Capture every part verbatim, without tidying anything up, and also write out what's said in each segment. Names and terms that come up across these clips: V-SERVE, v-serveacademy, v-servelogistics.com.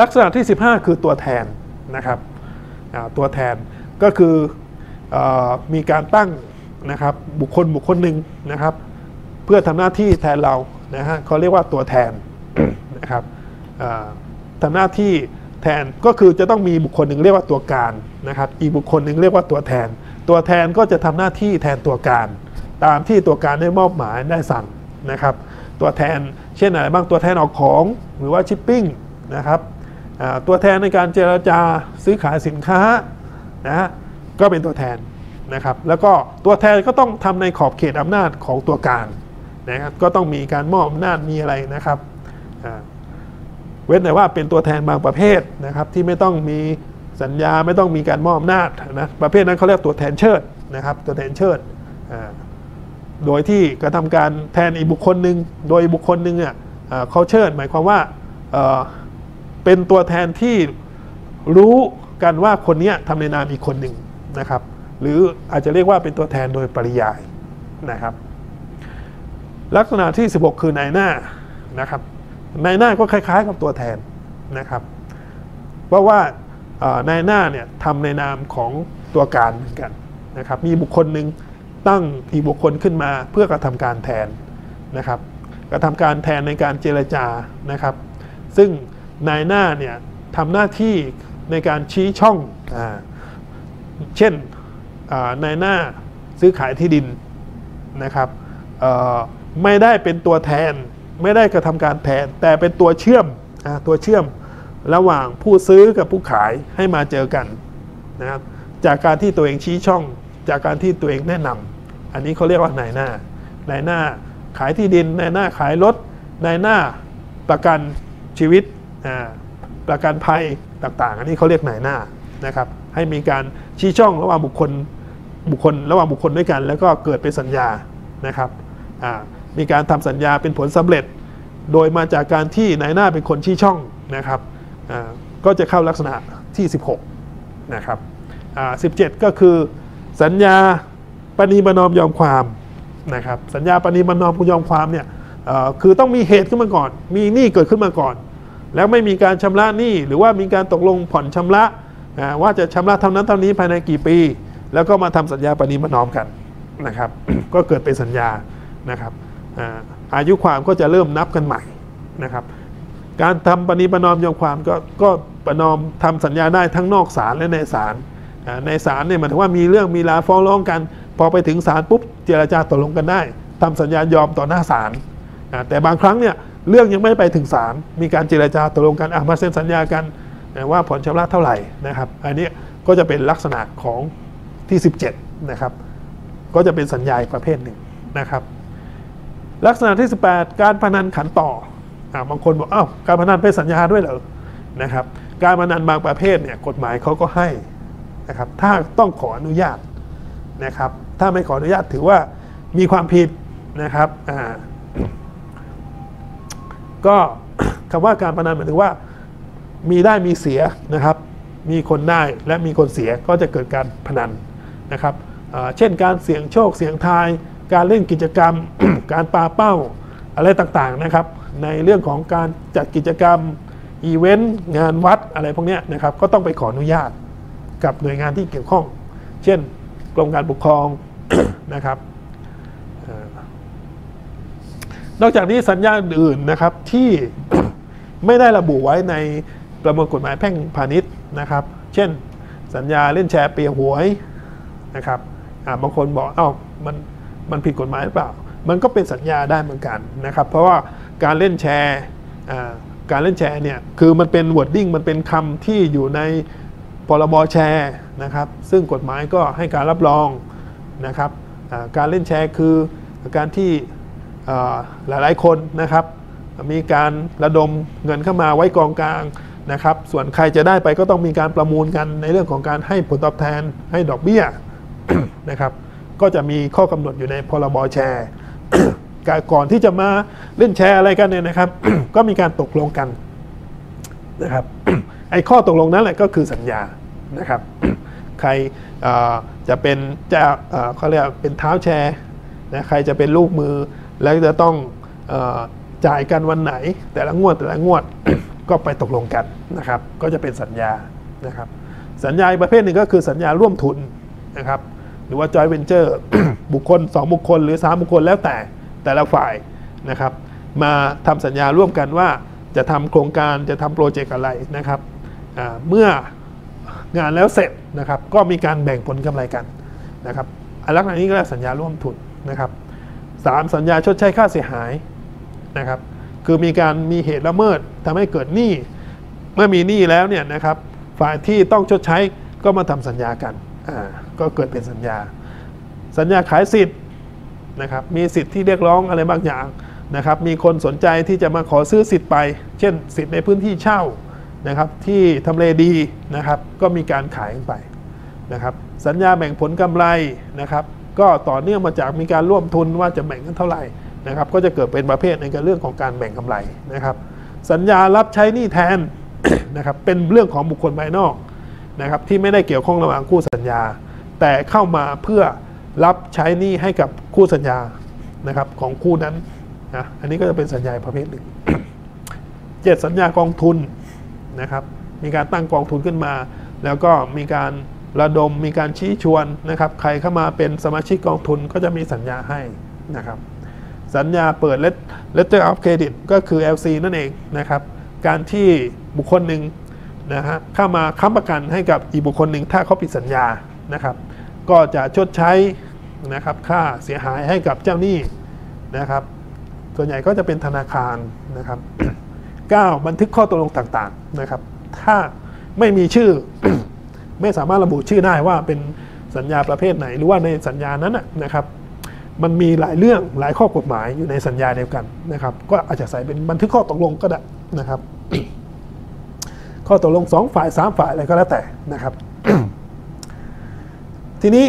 ลักษณะที่สิบห้าคือตัวแทนนะครับตัวแทนก็คือมีการตั้งนะครับบุคคลบุคคลหนึ่งนะครับเพื่อทำหน้าที่แทนเรานะฮะเขาเรียกว่าตัวแทนนะครับทำหน้าที่แทนก็คือจะต้องมีบุคคลหนึ่งเรียกว่าตัวการนะครับอีกบุคคลหนึ่งเรียกว่าตัวแทนตัวแทนก็จะทำหน้าที่แทนตัวการตามที่ตัวการได้มอบหมายได้สั่งนะครับตัวแทนเช่นอะไรบ้างตัวแทนออกของหรือว่าชิปปิ้งนะครับตัวแทนในการเจรจาซื้อขายสินค้านะฮะก็เป็นตัวแทนนะครับแล้วก็ตัวแทนก็ต้องทำในขอบเขตอำนาจของตัวการนะครับก็ต้องมีการมอบอำนาจมีอะไรนะครับเว้นแต่ว่าเป็นตัวแทนบางประเภทนะครับที่ไม่ต้องมีสัญญาไม่ต้องมีการมอบอำนาจนะประเภทนั้นเขาเรียกตัวแทนเชิดนะครับตัวแทนเชิดโดยที่กระทำการแทนอีกบุคคลหนึ่งโดยบุคคลหนึ่งเนี่ยเขาเชิดหมายความว่าเป็นตัวแทนที่รู้กันว่าคนนี้ทำในนามอีกคนหนึ่งนะครับหรืออาจจะเรียกว่าเป็นตัวแทนโดยปริยายนะครับลักษณะที่สิบหกคือนายหน้านะครับนายหน้าก็คล้ายๆกับตัวแทนนะครับเพราะว่านายหน้าเนี่ยทำในนามของตัวการเหมือนกันนะครับมีบุคคลหนึ่งตั้งอีกบุคคลขึ้นมาเพื่อกระทำการแทนนะครับกระทำการแทนในการเจรจานะครับซึ่งนายหน้าเนี่ยทำหน้าที่ในการชี้ช่องอ่าเช่นนายหน้าซื้อขายที่ดินนะครับไม่ได้เป็นตัวแทนไม่ได้กระทำการแทนแต่เป็นตัวเชื่อมตัวเชื่อมระหว่างผู้ซื้อกับผู้ขายให้มาเจอกันนะครับจากการที่ตัวเองชี้ช่องจากการที่ตัวเองแนะนำอันนี้เขาเรียกว่านายหน้านายหน้าขายที่ดินนายหน้าขายรถนายหน้าประกันชีวิตประกันภัยต่างๆอันนี้เขาเรียกนายหน้านะครับให้มีการชี้ช่องระหว่างบุคคลบุคคลระหว่างบุคคลด้วยกันแล้วก็เกิดเป็นสัญญานะครับมีการทำสัญญาเป็นผลสำเร็จโดยมาจากการที่นายหน้าเป็นคนชี้ช่องนะครับก็จะเข้าลักษณะที่สิบหกนะครับสิบเจ็ดก็คือสัญญาปณีประนอมยอมความนะครับสัญญาปณีประนอมยอมความเนี่ยคือต้องมีเหตุขึ้นมาก่อนมีหนี้เกิดขึ้นมาก่อนแล้วไม่มีการชำระหนี้หรือว่ามีการตกลงผ่อนชำระว่าจะชำระเท่านั้นเท่านี้ภายในกี่ปีแล้วก็มาทำสัญญาปณีประนอมกันนะครับ ก็เกิดเป็นสัญญานะครับอายุความก็จะเริ่มนับกันใหม่นะครับการทำปณีประนอมยอมความก็ก็ประนอมทำสัญญาได้ทั้งนอกศาลและในศาลในศาลเนี่ยหมายถึงว่ามีเรื่องมีราวฟ้องร้องกันพอไปถึงศาลปุ๊บเจรจาตกลงกันได้ทำสัญญายอมต่อหน้าศาลแต่บางครั้งเนี่ยเรื่องยังไม่ไปถึงศาลมีการเจรจาตกลงกันมาเซ็นสัญญากันว่าผ่อนชำระเท่าไหร่นะครับอันนี้ก็จะเป็นลักษณะของที่สิบเจ็ดนะครับก็จะเป็นสัญญาประเภทหนึ่งนะครับลักษณะที่สิบแปดการพนันขันต่อ อ่ะบางคนบอกอ้าวการพนันเป็นสัญญาด้วยเหรอนะครับการพนันบางประเภทเนี่ยกฎหมายเขาก็ให้นะครับถ้าต้องขออนุญาตนะครับถ้าไม่ขออนุญาตถือว่ามีความผิดนะครับอ่าก็คำว่าการพนันหมายถึงว่ามีได้มีเสียนะครับมีคนได้และมีคนเสียก็จะเกิดการพนันนะครับเช่นการเสี่ยงโชคเสี่ยงทายการเล่นกิจกรรม การปาเป้าอะไรต่างๆนะครับในเรื่องของการจัดกิจกรรมอีเวนต์งานวัดอะไรพวกนี้นะครับก็ต้องไปขออนุญาตกับหน่วยงานที่เกี่ยวข้องเช่นกรมการปกครอง นะครับนอกจากนี้สัญญาอื่นนะครับที่ ไม่ได้ระบุไว้ในประมวลกฎหมายแพ่งพาณิชย์นะครับเช่นสัญญาเล่นแชร์เปียหวยนะครับบางคนบอกเอ้ามันมันผิดกฎหมายหรือเปล่ามันก็เป็นสัญญาได้เหมือนกันนะครับเพราะว่าการเล่นแชร์การเล่นแชร์เนี่ยคือมันเป็นวอร์ดดิ้งมันเป็นคำที่อยู่ในพรบแชร์นะครับซึ่งกฎหมายก็ให้การรับรองนะครับการเล่นแชร์คือการที่หลายๆคนนะครับมีการระดมเงินเข้ามาไว้กองกลางนะครับส่วนใครจะได้ไปก็ต้องมีการประมูลกันในเรื่องของการให้ผลตอบแทนให้ดอกเบี้ย นะครับก็จะมีข้อกำหนดอยู่ในพรบแชร์ ก่อนที่จะมาเล่นแชร์อะไรกันเนี่ยนะครับ ก็มีการตกลงกันนะครับ ไอ้ข้อตกลงนั้นแหละก็คือสัญญานะครับ ใครจะเป็นจะเขาเรียกเป็นเท้าแชร์นะใครจะเป็นลูกมือแล้วจะต้องจ่ายกันวันไหนแต่ละงวดแต่ละงวด ก็ไปตกลงกันนะครับก็จะเป็นสัญญานะครับสัญญาประเภทหนึ่งก็คือสัญญาร่วมทุนนะครับหรือว่า joint venture บุคคลสองบุคคลหรือสามบุคคลแล้วแต่แต่ละฝ่ายนะครับมาทำสัญญาร่วมกันว่าจะทำโครงการจะทำโปรเจกต์อะไรนะครับเมื่องานแล้วเสร็จนะครับก็มีการแบ่งผลกำไรกันนะครับอันลักษณะนี้ก็เรียกสัญญาร่วมทุนนะครับสามสัญญาชดใช้ค่าเสียหายนะครับคือมีการมีเหตุละเมิดทำให้เกิดหนี้เมื่อมีหนี้แล้วเนี่ยนะครับฝ่ายที่ต้องชดใช้ก็มาทำสัญญากันก็เกิดเป็นสัญญาสัญญาขายสิทธิ์นะครับมีสิทธิ์ที่เรียกร้องอะไรบางอย่างนะครับมีคนสนใจที่จะมาขอซื้อสิทธิ์ไปเช่นสิทธิ์ในพื้นที่เช่านะครับที่ทำเลดีนะครับก็มีการขายกันไปนะครับสัญญาแบ่งผลกำไรนะครับก็ต่อเนื่องมาจากมีการร่วมทุนว่าจะแบ่งกันเท่าไหร่นะครับก็จะเกิดเป็นประเภทในเรื่องของการแบ่งกำไรนะครับสัญญารับใช้หนี้แทนนะครับเป็นเรื่องของบุคคลภายนอกนะครับที่ไม่ได้เกี่ยวข้องระหว่างคู่สัญญาแต่เข้ามาเพื่อรับใช้หนี้ให้กับคู่สัญญานะครับของคู่นั้นนะอันนี้ก็จะเป็นสัญญาประเภทหนึ่ง เจ็ดสัญญากองทุนนะครับมีการตั้งกองทุนขึ้นมาแล้วก็มีการระดมมีการชี้ชวนนะครับใครเข้ามาเป็นสมาชิกกองทุนก็จะมีสัญญาให้นะครับสัญญาเปิด Letter of Credit ก็คือ แอล ซี นั่นเองนะครับการที่บุคคลหนึ่งนะฮะเข้ามาค้ำประกันให้กับอีกบุคคลหนึ่งถ้าเขาผิดสัญญานะครับก็จะชดใช้นะครับค่าเสียหายให้กับเจ้าหนี้นะครับส่วนใหญ่ก็จะเป็นธนาคารนะครับ เก้า บันทึกข้อตกลงต่างๆนะครับถ้าไม่มีชื่อ ไม่สามารถระบุชื่อได้ว่าเป็นสัญญาประเภทไหนหรือว่าในสัญญานั้นนะครับมันมีหลายเรื่องหลายข้อกฎหมายอยู่ในสัญญาเดียวกันนะครับก็อาจจะใส่เป็นบันทึกข้อตกลงก็ได้นะครับ ข้อตกลงสองฝ่ายสามฝ่ายอะไรก็แล้วแต่นะครับ ทีนี้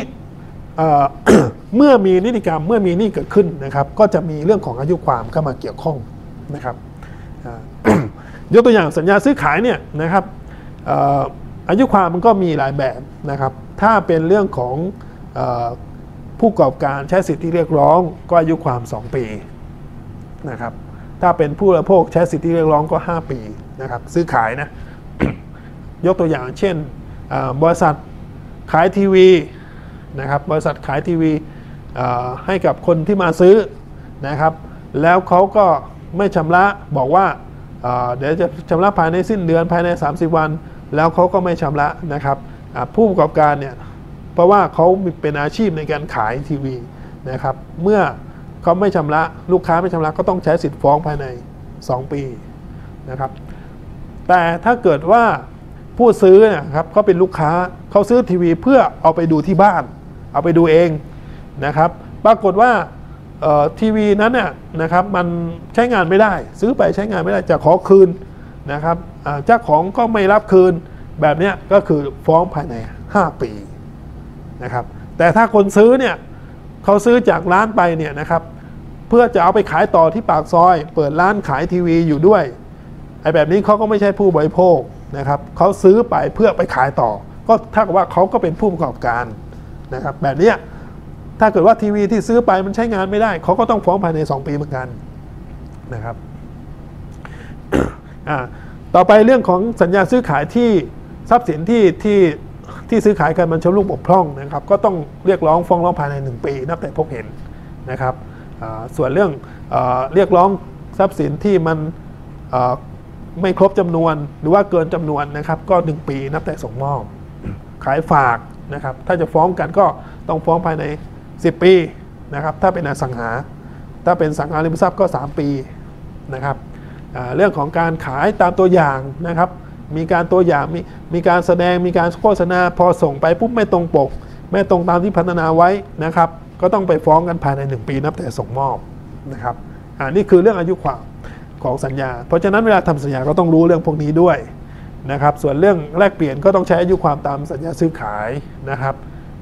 เมื่อมีนิติกรรมเมื่อมีหนี้เกิดขึ้นนะครับก็จะมีเรื่องของอายุความเข้ามาเกี่ยวข้องนะครับยกตัวอย่างสัญญาซื้อขายเนี่ยนะครับอายุความมันก็มีหลายแบบนะครับถ้าเป็นเรื่องของผู้ประกอบการใช้สิทธิเรียกร้องก็อายุความสองปีนะครับถ้าเป็นผู้บริโภคใช้สิทธิเรียกร้องก็ห้าปีนะครับซื้อขายนะ ยกตัวอย่างเช่นบริษัทขายทีวีนะครับบริษัทขายทีวีให้กับคนที่มาซื้อนะครับแล้วเขาก็ไม่ชำระบอกว่า เ, เดี๋ยวจะชำระภายในสิ้นเดือนภายในสามสิบวันแล้วเขาก็ไม่ชำระนะครับผู้ประกอบการเนี่ยเพราะว่าเขาเป็นอาชีพในการขายทีวีนะครับเมื่อเขาไม่ชำระลูกค้าไม่ชำระก็ต้องใช้สิทธิ์ฟ้องภายในสองปีนะครับแต่ถ้าเกิดว่าผู้ซื้อนะครับเขาเป็นลูกค้าเขาซื้อทีวีเพื่อเอาไปดูที่บ้านเอาไปดูเองนะครับปรากฏว่าทีวีนั้นเนี่ยนะครับมันใช้งานไม่ได้ซื้อไปใช้งานไม่ได้จะขอคืนนะครับเจ้าของก็ไม่รับคืนแบบนี้ก็คือฟ้องภายในห้าปีนะครับแต่ถ้าคนซื้อเนี่ยเขาซื้อจากร้านไปเนี่ยนะครับเพื่อจะเอาไปขายต่อที่ปากซอยเปิดร้านขายทีวีอยู่ด้วยไอ้แบบนี้เขาก็ไม่ใช่ผู้บริโภคนะครับเขาซื้อไปเพื่อไปขายต่อก็ถ้าเกิดว่าเขาก็เป็นผู้ประกอบการนะครับแบบนี้ถ้าเกิดว่าทีวีที่ซื้อไปมันใช้งานไม่ได้เขาก็ต้องฟ้องภายในสองปีเหมือนกันนะครับต่อไปเรื่องของสัญญาซื้อขายที่ทรัพย์สินที่ที่ที่ซื้อขายกันมันชำรุดบกพร่องนะครับก็ต้องเรียกร้องฟ้องร้องภายในหนึ่งปีนับแต่พบเห็นนะครับส่วนเรื่องเรียกร้องทรัพย์สินที่มันไม่ครบจำนวนหรือว่าเกินจำนวนนะครับก็หนึ่งปีนับแต่ส่งมอบขายฝากนะครับถ้าจะฟ้องกันก็ต้องฟ้องภายในสิบปีนะครับถ้าเป็นอสังหาถ้าเป็นสังหาริมทรัพย์ก็สามปีนะครับเรื่องของการขายตามตัวอย่างนะครับมีการตัวอย่างมีมีการแสดงมีการโฆษณาพอส่งไปปุ๊บไม่ตรงปกไม่ตรงตามที่พัฒนาไว้นะครับก็ต้องไปฟ้องกันภายในหนึ่งปีนับแต่ส่งมอบนะครับอ่านี่คือเรื่องอายุความของสัญญาเพราะฉะนั้นเวลาทำสัญญาก็ต้องรู้เรื่องพวกนี้ด้วยนะครับส่วนเรื่องแลกเปลี่ยนก็ต้องใช้อายุความตามสัญญาซื้อขายนะครับ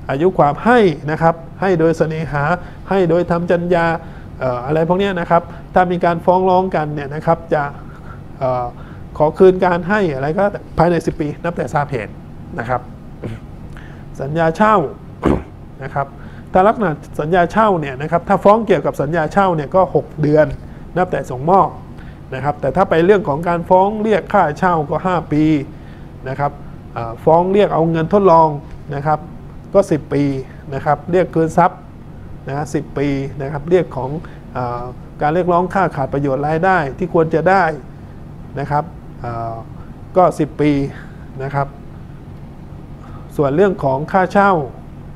อายุความให้นะครับให้โดยเสน่หาให้โดยทำจัญญาอะไรพวกนี้นะครับถ้ามีการฟ้องร้องกันเนี่ยนะครับจะขอคืนการให้อะไรก็ภายในสิบปีนับแต่ทราบเหตุนะครับสัญญาเช่านะครับถ้าลักษณะสัญญาเช่าเนี่ยนะครับถ้าฟ้องเกี่ยวกับสัญญาเช่าเนี่ยก็หกเดือนนับแต่ส่งมอบ นะครับแต่ถ้าไปเรื่องของการฟ้องเรียกค่าเช่าก็ห้าปีนะครับฟ้องเรียกเอาเงินทดลองนะครับก็สิบปีนะครับเรียกคืนทรัพย์นะสิบปีนะครับเรียกของการเรียกร้องค่าขาดประโยชน์รายได้ที่ควรจะได้นะครับก็สิบปีนะครับส่วนเรื่องของค่าเช่า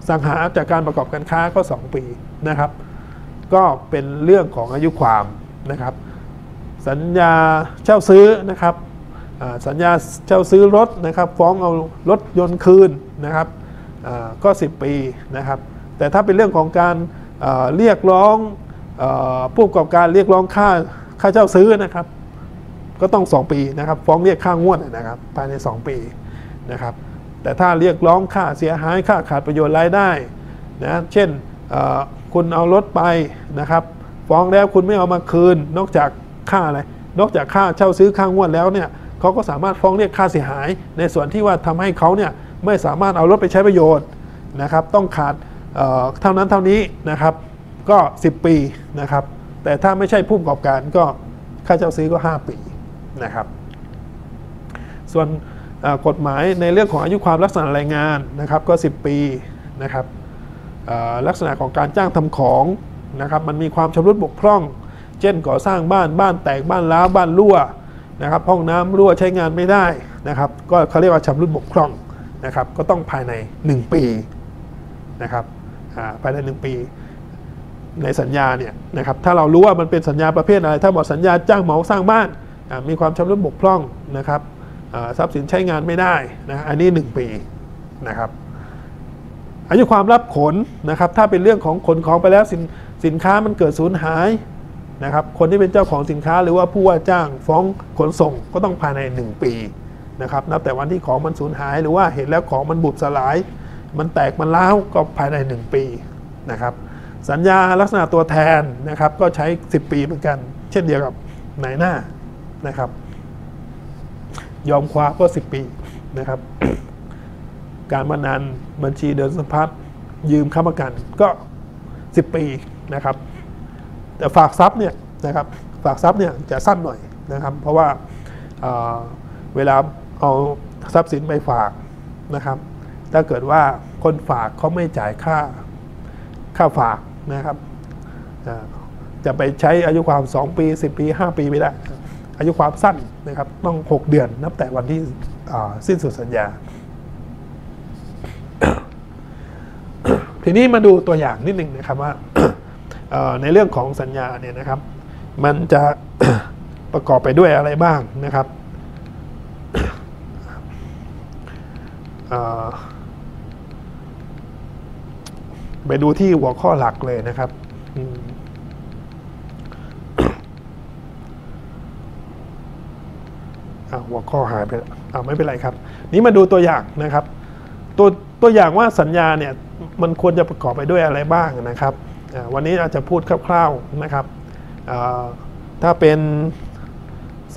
สังหาจากการประกอบการค้าก็สองปีนะครับก็เป็นเรื่องของอายุความนะครับสัญญาเช่าซื้อนะครับสัญญาเช่าซื้อรถนะครับฟ้องเอารถยนต์คืนนะครับก็สิบปีนะครับแต่ถ้าเป็นเรื่องของการเรียกร้องผู้ประกอบการเรียกร้องค่าค่าเช่าซื้อนะครับก็ต้องสองปีนะครับฟ้องเรียกค่างวดนะครับภายในสองปีนะครับแต่ถ้าเรียกร้องค่าเสียหายค่าขาดประโยชน์รายได้นะเช่นคุณเอารถไปนะครับฟ้องแล้วคุณไม่เอามาคืนนอกจากค่าอะไรนอกจากค่าเช่าซื้อค่างวดแล้วเนี่ยเขาก็สามารถฟ้องเรียกค่าเสียหายในส่วนที่ว่าทำให้เขาเนี่ยไม่สามารถเอารถไปใช้ประโยชน์นะครับต้องขาดเท่านั้นเท่านี้นะครับก็สิบปีนะครับแต่ถ้าไม่ใช่ผู้ประกอบการก็ค่าเช่าซื้อก็ห้าปีนะครับส่วนกฎหมายในเรื่องของอายุความลักษณะแรงงานนะครับก็สิบปีนะครับลักษณะของการจ้างทำของนะครับมันมีความชำรุดบกพร่องเช่นก่อสร้างบ้านบ้านแตกบ้านร้าวบ้านรั่วนะครับห้องน้ำรั่วใช้งานไม่ได้นะครับก็เขาเรียกว่าชำรุดบกพร่องนะครับก็ต้องภายในหนึ่งปีนะครับภายในหนึ่งปีในสัญญาเนี่ยนะครับถ้าเรารู้ว่ามันเป็นสัญญาประเภทอะไรถ้าบอกสัญญาจ้างเหมาสร้างบ้านมีความชำรุดบกพร่องนะครับทรัพย์สินใช้งานไม่ได้นะอันนี้หนึ่งปีนะครับอายุความรับขนนะครับถ้าเป็นเรื่องของขนของไปแล้วสินสินค้ามันเกิดสูญหายนะครับคนที่เป็นเจ้าของสินค้าหรือว่าผู้ว่าจ้างฟ้องขนส่งก็ต้องภายในหนึ่งปีนะครับนับแต่วันที่ของมันสูญหายหรือว่าเห็นแล้วของมันบุบสลายมันแตกมันร้าวก็ภายในหนึ่งปีนะครับสัญญาลักษณะตัวแทนนะครับก็ใช้สิบปีเหมือนกันเช่นเดียวกับนายหน้านะครับยอมความก็สิบปีนะครับการพนันบัญชีเดินสะพัดยืมค้ำประกันก็สิบปีนะครับแต่ฝากทรัพย์เนี่ยนะครับฝากทรัพย์เนี่ยจะสั้นหน่อยนะครับเพราะว่า เ, เวลาเอาทรัพย์สินไปฝากนะครับถ้าเกิดว่าคนฝากเขาไม่จ่ายค่าค่าฝากนะครับจะไปใช้อายุความสองปีสิบปีห้าปีไม่ได้อายุความสั้นนะครับต้องหกเดือนนับแต่วันที่สิ้นสุดสัญญา ทีนี้มาดูตัวอย่างนิดหนึ่งนะครับว่า ในเรื่องของสัญญาเนี่ยนะครับมันจะ ประกอบไปด้วยอะไรบ้างนะครับ ไปดูที่หัวข้อหลักเลยนะครับหัวข้อหายไปเอาไม่เป็นไรครับนี้มาดูตัวอย่างนะครับตัวตัวอย่างว่าสัญญาเนี่ยมันควรจะประกอบไปด้วยอะไรบ้างนะครับวันนี้อาจจะพูดคร่าวๆนะครับถ้าเป็น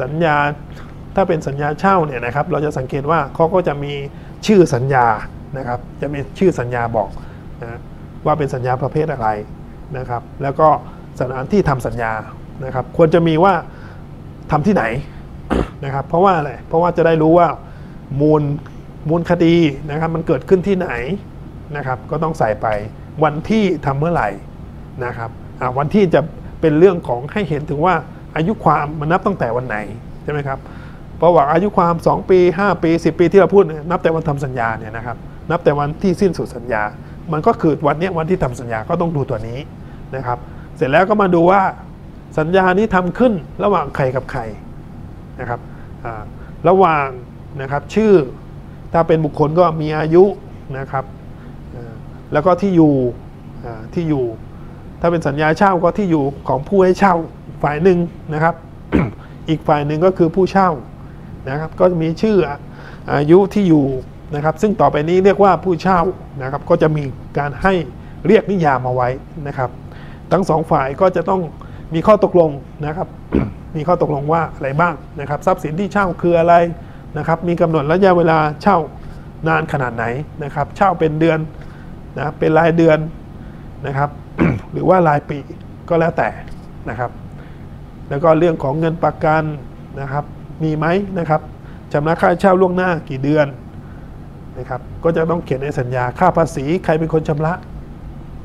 สัญญาถ้าเป็นสัญญาเช่าเนี่ยนะครับเราจะสังเกตว่าเขาก็จะมีชื่อสัญญานะครับจะมีชื่อสัญญาบอกนะว่าเป็นสัญญาประเภทอะไรนะครับแล้วก็สถานที่ทำสัญญานะครับควรจะมีว่าทำที่ไหนนะครับเพราะว่าอะไรเพราะว่าจะได้รู้ว่ามูลมูลคดีนะครับมันเกิดขึ้นที่ไหนนะครับก็ต้องใส่ไปวันที่ทำเมื่อไหร่นะครับวันที่จะเป็นเรื่องของให้เห็นถึงว่าอายุความมันนับตั้งแต่วันไหนใช่ไหมครับประวัติอายุความสองปีห้าปีสิบปีที่เราพูดนับแต่วันทำสัญญาเนี่ยนะครับนับแต่วันที่สิ้นสุดสัญญามันก็คือวันนี้วันที่ทำสัญญาก็ต้องดูตัวนี้นะครับเสร็จแล้วก็มาดูว่าสัญญานี้ทำขึ้นระหว่างใครกับใครนะครับระหว่างนะครับชื่อถ้าเป็นบุคคลก็มีอายุนะครับแล้วก็ที่อยู่ที่อยู่ถ้าเป็นสัญญาเช่าก็ที่อยู่ของผู้ให้เช่าฝ่ายหนึ่งนะครับ อีกฝ่ายหนึ่งก็คือผู้เช่านะครับก็มีชื่ออายุที่อยู่นะครับซึ่งต่อไปนี้เรียกว่าผู้เช่านะครับก็จะมีการให้เรียกนิยามมาไว้นะครับทั้งสองฝ่ายก็จะต้องมีข้อตกลงนะครับ มีข้อตกลงว่าอะไรบ้างนะครับทรัพย์สินที่เช่าคืออะไรนะครับมีกำหนดระยะเวลาเช่านานขนาดไหนนะครับเช่าเป็นเดือนนะเป็นรายเดือนนะครับ หรือว่ารายปีก็แล้วแต่นะครับ แล้วก็เรื่องของเงินประกันนะครับมีไหมนะครับชำระค่าเช่าล่วงหน้ากี่เดือนนะครับก็จะต้องเขียนในสัญญาค่าภาษีใครเป็นคนชำระ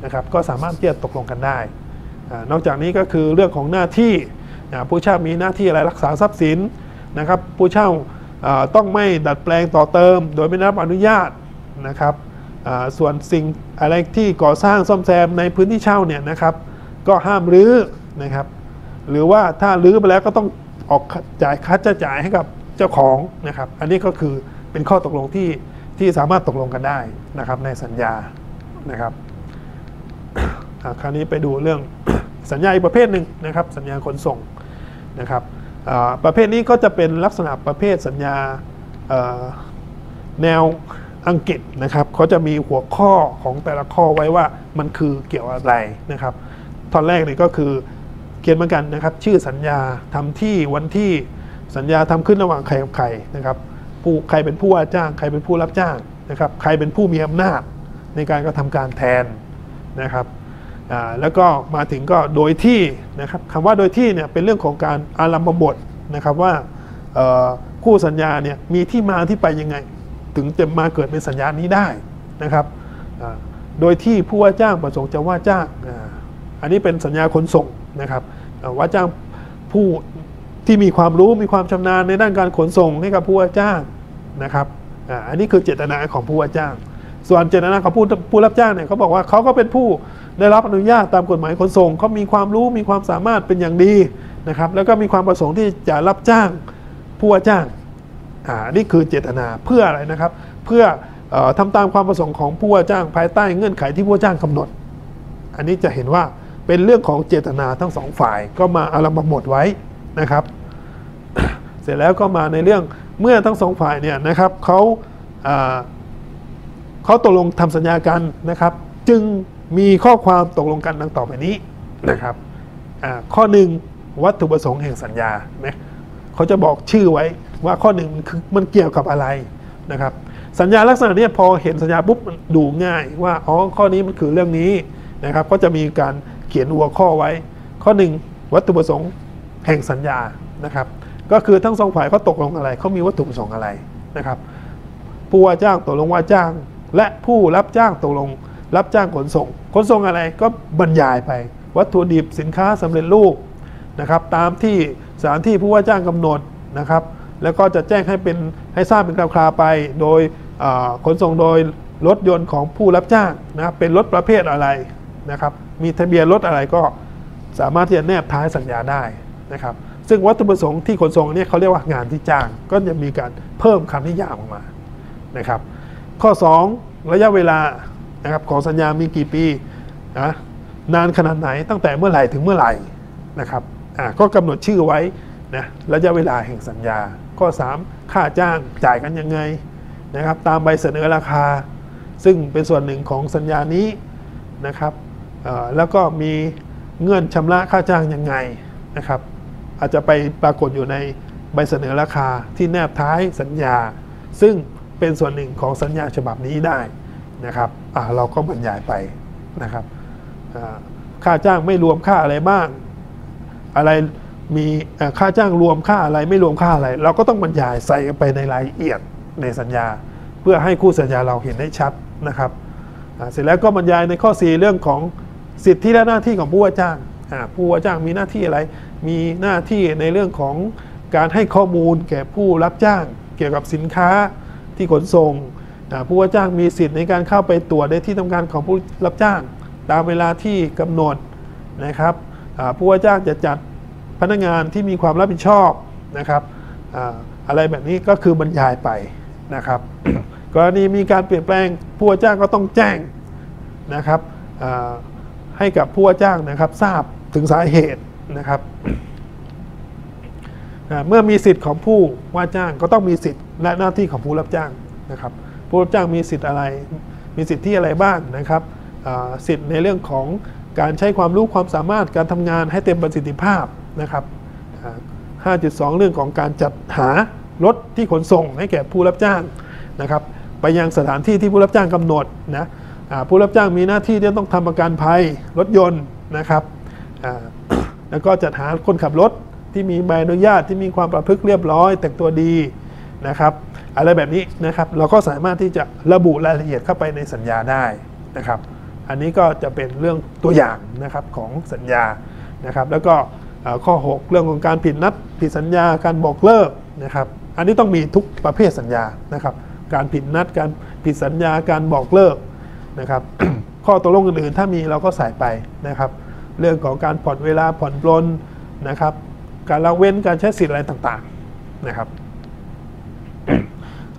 นะครับก็สามารถที่จะตกลงกันได้นอกจากนี้ก็คือเรื่องของหน้าที่ผู้เช่ามีหน้าที่อะไรรักษาทรัพย์สินนะครับผู้เช่าต้องไม่ดัดแปลงต่อเติมโดยไม่ได้รับอนุญาตนะครับส่วนสิ่งอะไรที่ก่อสร้างซ่อมแซมในพื้นที่เช่าเนี่ยนะครับก็ห้ามรื้อนะครับหรือว่าถ้ารื้อไปแล้วก็ต้องออกจ่ายค่าใช้จ่ายให้กับเจ้าของนะครับอันนี้ก็คือเป็นข้อตกลงที่ที่สามารถตกลงกันได้นะครับในสัญญานะครับคราวนี้ไปดูเรื่องสัญญาอีกประเภทหนึ่งนะครับสัญญาขนส่งนะครับประเภทนี้ก็จะเป็นลักษณะประเภทสัญญาแนวอังกฤษนะครับเขาจะมีหัวข้อของแต่ละข้อไว้ว่ามันคือเกี่ยวอะไรนะครับตอนแรกเลยก็คือเขียนเหมือนกันนะครับชื่อสัญญาทำที่วันที่สัญญาทำขึ้นระหว่างใครกับใครนะครับผู้ใครเป็นผู้ว่าจ้างใครเป็นผู้รับจ้างนะครับใครเป็นผู้มีอำนาจในการกระทำการแทนนะครับแล้วก็มาถึงก็โดยที่นะครับคำว่าโดยที่เนี่ยเป็นเรื่องของการอารัมภบทนะครับว่าคู่สัญญาเนี่ยมีที่มาที่ไปยังไงถึงจะมาเกิดเป็นสัญญานี้ได้นะครับโดยที่ผู้ว่าจ้างประสงค์จะว่าจ้างอันนี้เป็นสัญญาขนส่งนะครับว่าจ้างผู้ที่มีความรู้มีความชำนาญในด้านการขนส่งให้กับผู้ว่าจ้างนะครับอันนี้คือเจตนาของผู้ว่าจ้างส่วนเจตนาของผู้ผู้รับจ้างเนี่ยเขาบอกว่าเขาก็เป็นผู้ได้รับอนุญาตตามกฎหมายขนส่งเขามีความรู้มีความสามารถเป็นอย่างดีนะครับแล้วก็มีความประสงค์ที่จะรับจ้างผู้ว่าจ้างอ่านี่คือเจตนาเพื่ออะไรนะครับเพื่อทำตามความประสงค์ของผู้ว่าจ้างภายใต้เงื่อนไขที่ผู้ว่าจ้างกำหนดอันนี้จะเห็นว่าเป็นเรื่องของเจตนาทั้งสองฝ่ายก็มาอารัมภบทไว้นะครับเสร็จแล้วก็มาในเรื่องเมื่อทั้งสองฝ่ายเนี่ยนะครับเขาเขาตกลงทำสัญญากันนะครับจึงมีข้อความตกลงกันดังต่อไปนี้นะครับข้อหนึ่งวัตถุประสงค์แห่งสัญญานะเขาจะบอกชื่อไว้ว่าข้อหนึ่งคือมันเกี่ยวกับอะไรนะครับสัญญาลักษณะนี้พอเห็นสัญญาปุ๊บมันดูง่ายว่าอ๋อข้อนี้มันคือเรื่องนี้นะครับก็จะมีการเขียนหัวข้อไว้ข้อหนึ่งวัตถุประสงค์แห่งสัญญานะครับก็คือทั้งสองฝ่ายเขาตกลงอะไรเขามีวัตถุประสงค์อะไรนะครับผู้ว่าจ้างตกลงว่าจ้างและผู้รับจ้างตกลงรับจ้างขนส่งขนส่งอะไรก็บรรยายไปวัตถุดิบสินค้าสำเร็จรูปนะครับตามที่สถานที่ผู้ว่าจ้างกำหนดนะครับแล้วก็จะแจ้งให้เป็นให้ทราบเป็นคร่าวๆไปโดยขนส่งโดยรถยนต์ของผู้รับจ้างนะเป็นรถประเภทอะไรนะครับมีทะเบียนรถอะไรก็สามารถที่จะแนบท้ายสัญญาได้นะครับซึ่งวัตถุประสงค์ที่ขนส่งเนี่ยเขาเรียกว่างานที่จ้างก็จะมีการเพิ่มคำนิยามออกมานะครับข้อสองระยะเวลานะครับของสัญญามีกี่ปีนะนานขนาดไหนตั้งแต่เมื่อไหร่ถึงเมื่อไหร่นะครับอ่าก็กำหนดชื่อไว้นะระยะเวลาแห่งสัญญาข้อสามค่าจ้างจ่ายกันยังไงนะครับตามใบเสนอราคาซึ่งเป็นส่วนหนึ่งของสัญญานี้นะครับแล้วก็มีเงื่อนชำระค่าจ้างยังไงนะครับอาจจะไปปรากฏอยู่ในใบเสนอราคาที่แนบท้ายสัญญาซึ่งเป็นส่วนหนึ่งของสัญญาฉบับนี้ได้นะครับเราก็บรรยายไปนะครับค่าจ้างไม่รวมค่าอะไรบ้างอะไรมีค่าจ้างรวมค่าอะไรไม่รวมค่าอะไรเราก็ต้องบรรยายใส่ไปในรายละเอียดในสัญญาเพื่อให้คู่สัญญาเราเห็นได้ชัดนะครับเสร็จแล้วก็บรรยายในข้อสี่เรื่องของสิทธิและหน้าที่ของผู้ว่าจ้างผู้ว่าจ้างมีหน้าที่อะไรมีหน้าที่ในเรื่องของการให้ข้อมูลแก่ผู้รับจ้างเกี่ยวกับสินค้าที่ขนส่งผู้ว่าจ้างมีสิทธิ์ในการเข้าไปตรวจในที่ทำการของผู้รับจ้างตามเวลาที่กำหนดนะครับผู้ว่าจ้างจะจัดพนักงานที่มีความรับผิดชอบนะครับ อ, อะไรแบบนี้ก็คือบรรยายไปนะครับ กรณีมีการเปลี่ยนแปลงผู้ว่าจ้างก็ต้องแจ้งนะครับให้กับผู้ว่าจ้างนะครับทราบถึงสาเหตุนะครับ เมื่อมีสิทธิ์ของผู้ว่าจ้างก็ต้องมีสิทธิ์และหน้าที่ของผู้รับจ้างนะครับผู้รับจ้างมีสิทธิ์อะไรมีสิทธิอะไรบ้างนะครับสิทธิ์ในเรื่องของการใช้ความรู้ความสามารถการทำงานให้เต็มประสิทธิภาพนะครับ ห้าจุดสอง เรื่องของการจัดหารถที่ขนส่งให้แก่ผู้รับจ้างนะครับไปยังสถานที่ที่ผู้รับจ้างกำหนดนะผู้รับจ้างมีหน้าที่ที่ต้องทำประกันภัยรถยนต์นะครับแล้วก็จัดหาคนขับรถ ที่มีใบอนุญาตที่มีความประพฤติเรียบร้อยแต่งตัวดีนะครับอะไรแบบนี้นะครับเราก็สามารถที่จะระบุรายละเอียดเข้าไปในสัญญาได้นะครับอันนี้ก็จะเป็นเรื่องตัวอย่างนะครับของสัญญานะครับแล้วก็ข้อหกเรื่องของการผิดนัดผิดสัญญาการบอกเลิกนะครับอันนี้ต้องมีทุกประเภทสัญญานะครับการผิดนัดการผิดสัญญาการบอกเลิกนะครับ ข้อตกลงอื่นๆถ้ามีเราก็ใส่ไปนะครับเรื่องของการผ่อนเวลาผ่อนปลนนะครับการละเว้นการใช้สิทธิ์อะไรต่างๆนะครับ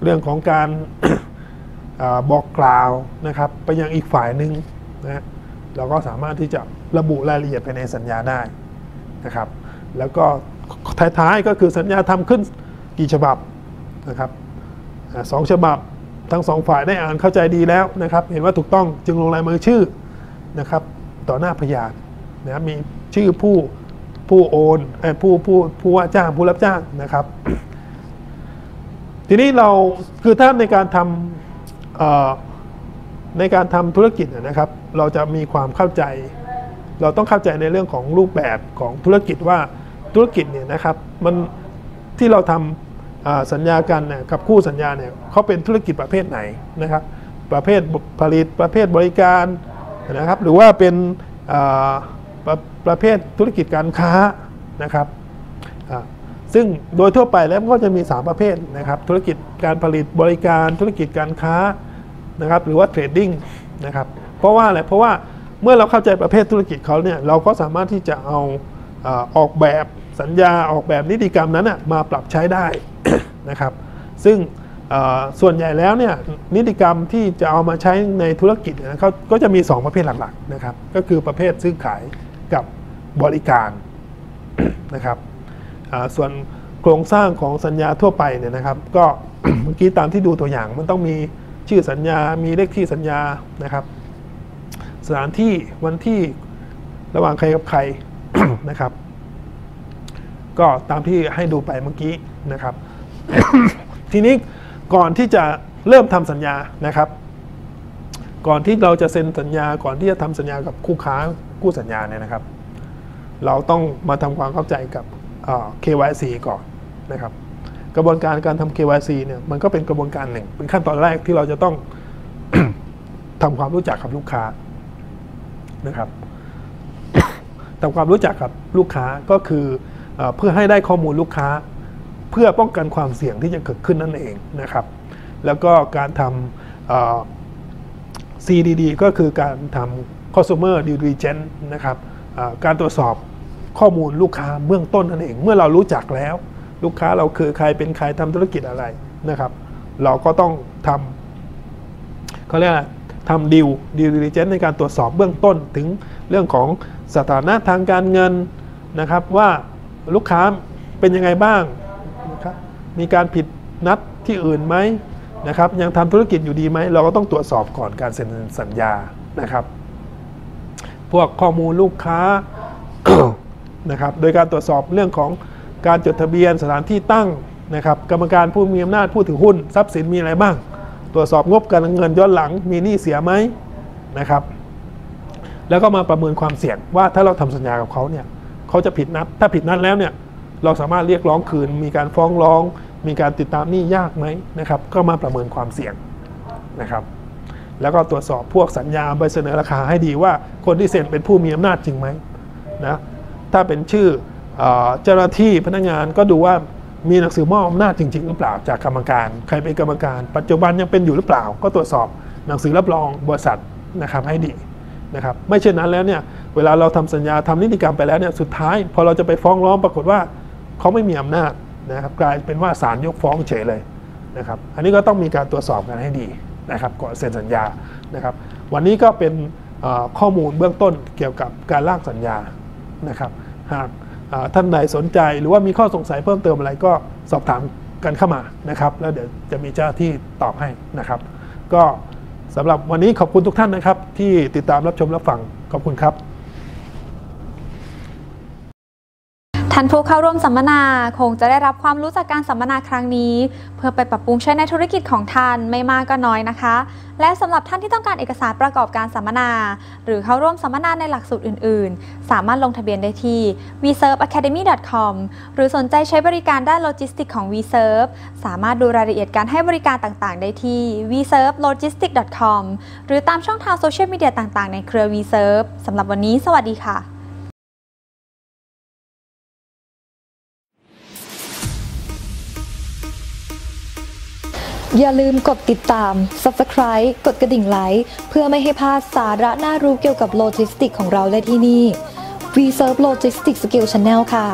เรื่องของการ บอกกล่าวนะครับไปยังอีกฝ่ายหนึ่งนะเราก็สามารถที่จะระบุรายละเอียดภายในสัญญาได้นะครับแล้วก็ท้ายๆก็คือสัญญาทำขึ้นกี่ฉบับนะครับสองฉบับทั้งสองฝ่ายได้อ่านเข้าใจดีแล้วนะครับเห็นว่าถูกต้องจึงลงลายมือชื่อนะครับต่อหน้าพยานนะมีชื่อผู้ผู้โอนผู้ผู้ผู้ว่าจ้างผู้รับจ้างนะครับทีนี้เราคือถ้าในการทำในการทำธุรกิจนะครับเราจะมีความเข้าใจเราต้องเข้าใจในเรื่องของรูปแบบของธุรกิจว่าธุรกิจเนี่ยนะครับมันที่เราทำสัญญากันเนี่ยกับคู่สัญญาเนี่ยเขาเป็นธุรกิจประเภทไหนนะครับประเภทผลิตประเภทบริการนะครับหรือว่าเป็นประ, ประเภทธุรกิจการค้านะครับซึ่งโดยทั่วไปแล้วก็จะมีสามประเภทนะครับธุรกิจการผลิตบริการธุรกิจการค้านะครับหรือว่าเทรดดิ้งนะครับเพราะว่าอะไรเพราะว่าเมื่อเราเข้าใจประเภทธุรกิจเขาเนี่ยเราก็สามารถที่จะเอาออกแบบสัญญาออกแบบนิติกรรมนั้นมาปรับใช้ได้ นะครับซึ่งส่วนใหญ่แล้วเนี่ยนิติกรรมที่จะเอามาใช้ในธุรกิจนะเขาก็จะมีสองประเภทหลักๆนะครับก็คือประเภทซื้อขายกับบริการนะครับส่วนโครงสร้างของสัญญาทั่วไปเนี่ยนะครับก็ เมื่อกี้ตามที่ดูตัวอย่างมันต้องมีชื่อสัญญามีเลขที่สัญญานะครับสถานที่วันที่ระหว่างใครกับใคร นะครับก็ตามที่ให้ดูไปเมื่อกี้นะครับ ทีนี้ก่อนที่จะเริ่มทำสัญญานะครับก่อนที่เราจะเซ็นสัญญาก่อนที่จะทำสัญญากับคู่ค้าคู่สัญญาเนี่ยนะครับเราต้องมาทำความเข้าใจกับ เค วาย ซี ก่อนนะครับกระบวนการการทำ เค วาย ซี เนี่ยมันก็เป็นกระบวนการหนึ่งเป็นขั้นตอนแรกที่เราจะต้อง ทำความรู้จักกับลูกค้านะครับ ทำความรู้จักกับลูกค้าก็คือเพื่อให้ได้ข้อมูลลูกค้าเพื่อป้องกันความเสี่ยงที่จะเกิดขึ้นนั่นเองนะครับแล้วก็การทำ ซี ดี ดี ก็คือการทำ Consumer Due Diligence นะครับการตรวจสอบข้อมูลลูกค้าเบื้องต้นนั่นเองเมื่อเรารู้จักแล้วลูกค้าเราคือใครเป็นใครทำธุรกิจอะไรนะครับเราก็ต้องทำเขาเรียกอะไรทำ Due Diligence ในการตรวจสอบเบื้องต้นถึงเรื่องของสถานะทางการเงินนะครับว่าลูกค้าเป็นยังไงบ้างมีการผิดนัดที่อื่นไหมนะครับยังทำธุรกิจอยู่ดีไหมเราก็ต้องตรวจสอบก่อนการเซ็นสัญญานะครับพวกข้อมูลลูกค้า นะครับโดยการตรวจสอบเรื่องของการจดทะเบียนสถานที่ตั้งนะครับกรรมการผู้มีอำนาจผู้ถือหุ้นทรัพย์สินมีอะไรบ้างตรวจสอบงบการเงินย้อนหลังมีหนี้เสียไหมนะครับแล้วก็มาประเมินความเสี่ยงว่าถ้าเราทำสัญญากับเขาเนี่ยเขาจะผิดนัดถ้าผิดนัดแล้วเนี่ยเราสามารถเรียกร้องคืนมีการฟ้องร้องมีการติดตามหนี้ยากไหมนะครับก็มาประเมินความเสี่ยงนะครับแล้วก็ตรวจสอบพวกสัญญาใบเสนอราคาให้ดีว่าคนที่เซ็นเป็นผู้มีอำนาจจริงไหมนะถ้าเป็นชื่อเจ้าหน้าที่พนักงานก็ดูว่ามีหนังสือมอบอำนาจจริงๆหรือเปล่าจากกรรมการใครเป็นกรรมการปัจจุบันยังเป็นอยู่หรือเปล่าก็ตรวจสอบหนังสือรับรองบริษัทนะครับให้ดีนะครับไม่เช่นนั้นแล้วเนี่ยเวลาเราทำสัญญาทำนิติกรรมไปแล้วเนี่ยสุดท้ายพอเราจะไปฟ้องร้องปรากฏว่าเขาไม่มีอำนาจนะครับกลายเป็นว่าศาลยกฟ้องเฉยเลยนะครับอันนี้ก็ต้องมีการตรวจสอบกันให้ดีนะครับก่อนเซ็นสัญญานะครับวันนี้ก็เป็นข้อมูลเบื้องต้นเกี่ยวกับการร่างสัญญานะครับหากท่านใดสนใจหรือว่ามีข้อสงสัยเพิ่มเติมอะไรก็สอบถามกันเข้ามานะครับแล้วเดี๋ยวจะมีเจ้าที่ตอบให้นะครับก็สำหรับวันนี้ขอบคุณทุกท่านนะครับที่ติดตามรับชมรับฟังขอบคุณครับ ท่านผู้เข้าร่วมสัมมนาคงจะได้รับความรู้จากการสัมมนาครั้งนี้เพื่อไปปรับปรุงใช้ในธุรกิจของท่านไม่มากก็น้อยนะคะและสำหรับท่านที่ต้องการเอกสารประกอบการสัมมนาหรือเข้าร่วมสัมมนาในหลักสูตรอื่นๆสามารถลงทะเบียนได้ที่ วี เซิร์ฟ แอคาเดมี่ ดอท คอม หรือสนใจใช้บริการด้านโลจิสติกของ วี เซิร์ฟ สามารถดูรายละเอียดการให้บริการต่างๆได้ที่ วี เซิร์ฟ โลจิสติกส์ ดอท คอม หรือตามช่องทางโซเชียลมีเดียต่างๆในเครือ วี เซิร์ฟ สำหรับวันนี้สวัสดีค่ะอย่าลืมกดติดตาม ซับสไครบ์ กดกระดิ่งไลค์เพื่อไม่ให้พลาดสาระน่ารู้เกี่ยวกับโลจิสติกของเราได้ที่นี่ วี เซิร์ฟ Logistics Skill Channel ค่ะ